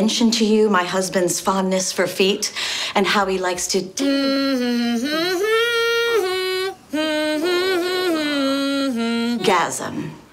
mention to you my husband's fondness for feet and how he likes to... gasm.